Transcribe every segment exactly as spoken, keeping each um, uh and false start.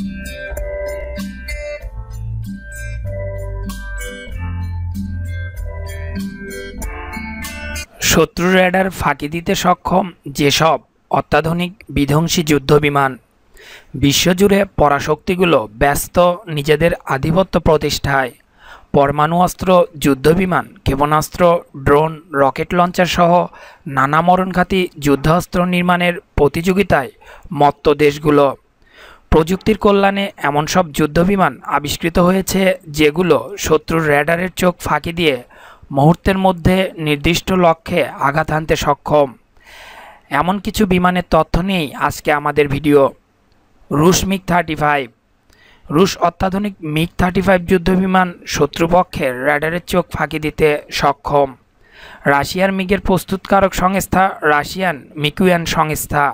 শত্রু রেডার ফাঁকি দিতে সক্ষম যেসব অত্যাধুনিক বিধ্বংসী যুদ্ধবিমান, বিশ্বজুড়ে পরাশক্তিগুলো ব্যস্ত নিজেদের আধিপত্য প্রতিষ্ঠায়। পরমাণু অস্ত্র, যুদ্ধবিমান, ক্ষেপণাস্ত্র, ড্রোন, রকেট লঞ্চার সহ নানা মরণঘাতী যুদ্ধাস্ত্র নির্মাণের প্রতিযোগিতায় মত্ত দেশগুলো। প্রযুক্তির কল্যাণে এমন সব যুদ্ধবিমান আবিষ্কৃত হয়েছে যেগুলো শত্রুর রেডারের চোখ ফাঁকি দিয়ে মুহূর্তের মধ্যে নির্দিষ্ট লক্ষ্যে আঘাত হানতে সক্ষম। এমন কিছু বিমানের তথ্য নিয়েই আজকে আমাদের ভিডিও। রুশ মিগ থার্টি ফাইভ। রুশ অত্যাধুনিক মিগ থার্টি ফাইভ যুদ্ধবিমান শত্রুপক্ষের রেডারের চোখ ফাঁকি দিতে সক্ষম। রাশিয়ার মিগের প্রস্তুতকারক সংস্থা রাশিয়ান মিকুয়ান সংস্থা।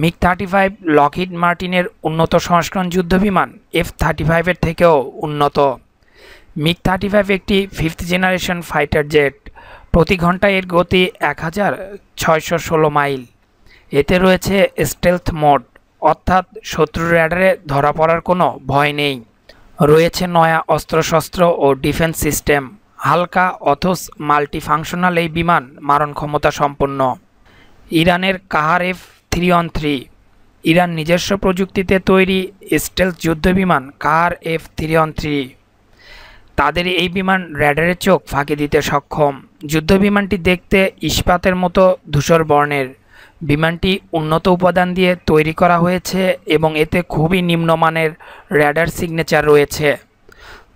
মিগ থার্টি ফাইভ লকহিড মার্টিনের উন্নত সংস্করণ যুদ্ধবিমান এফ থার্টি ফাইভ এর থেকেও উন্নত। মিগ থার্টি ফাইভ একটি ফিফথ জেনারেশন ফাইটার জেট। প্রতি ঘন্টায় এর গতি এক হাজার ছয়শো ষোলো মাইল। এতে রয়েছে স্টেলথ মোড, অর্থাৎ শত্রুর রেডারে ধরা পড়ার কোনো ভয় নেই। রয়েছে নয়া অস্ত্রশস্ত্র ও ডিফেন্স সিস্টেম। হালকা অথচ মাল্টিফাংশনাল এই বিমান মারণ ক্ষমতা সম্পন্ন। ইরানের Qaher F three one three. Iran নিজস্ব প্রযুক্তিতে তৈরি স্টেলথ যুদ্ধবিমান Qaher F three one three, তাদের এই বিমান রেডারের চোখ ফাঁকি দিতে সক্ষম। যুদ্ধবিমানটি দেখতে ইস্পাতের মতো ধূসর বর্ণের। বিমানটি উন্নত উপাদান দিয়ে তৈরি করা হয়েছে এবং এতে খুবই নিম্নমানের রেডার সিগনেচার রয়েছে।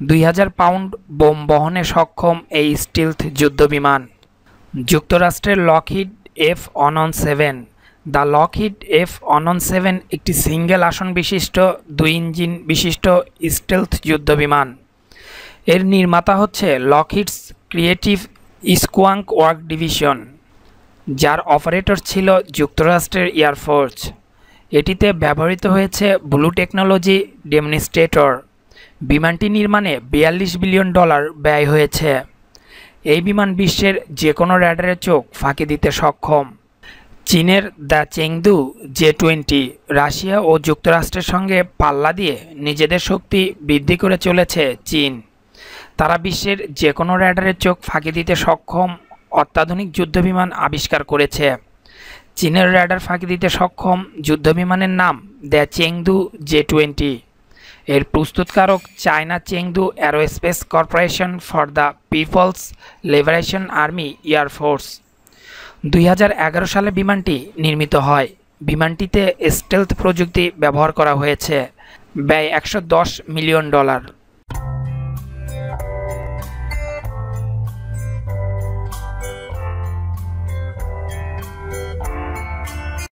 দুই হাজার পাউন্ড বোম বহনে সক্ষম এই স্টিলথ যুদ্ধবিমান। যুক্তরাষ্ট্রের Lockheed F one seven. The Lockheed F one seven একটি সিঙ্গেল আসন বিশিষ্ট দুই ইঞ্জিন বিশিষ্ট স্টিলথ যুদ্ধবিমান। এর নির্মাতা হচ্ছে Lockheed's creative skunk work division, যার অপারেটর ছিল যুক্তরাষ্ট্রের এয়ারফোর্স। এটিতে ব্যবহৃত হয়েছে ব্লু টেকনোলজি ডেমনস্ট্রেটর। বিমানটি নির্মাণে বিয়াল্লিশ বিলিয়ন ডলার ব্যয় হয়েছে। এই বিমান বিশ্বের যে কোনো রেডারের চোখ ফাঁকি দিতে সক্ষম। চীনের the Chengdu J twenty. Russia ও যুক্তরাষ্ট্রের সঙ্গে পাল্লা দিয়ে নিজেদের শক্তি বৃদ্ধি করে চলেছে চীন। তারা বিশ্বের যে কোনো রেডারের চোখ ফাঁকি দিতে সক্ষম অত্যাধুনিক যুদ্ধবিমান আবিষ্কার করেছে। চীনের রেডার ফাঁকি দিতে সক্ষম যুদ্ধবিমানের নাম দ্য চেংদু জে টোয়েন্টি। এর প্রস্তুতকারক China Chengdu aerospace corporation for the People's Liberation Army air force. দুই হাজার এগারো সালে বিমানটি নির্মিত হয়। বিমানটিতে স্টেলথ প্রযুক্তি ব্যবহার করা হয়েছে। ব্যয় একশো দশ মিলিয়ন ডলার।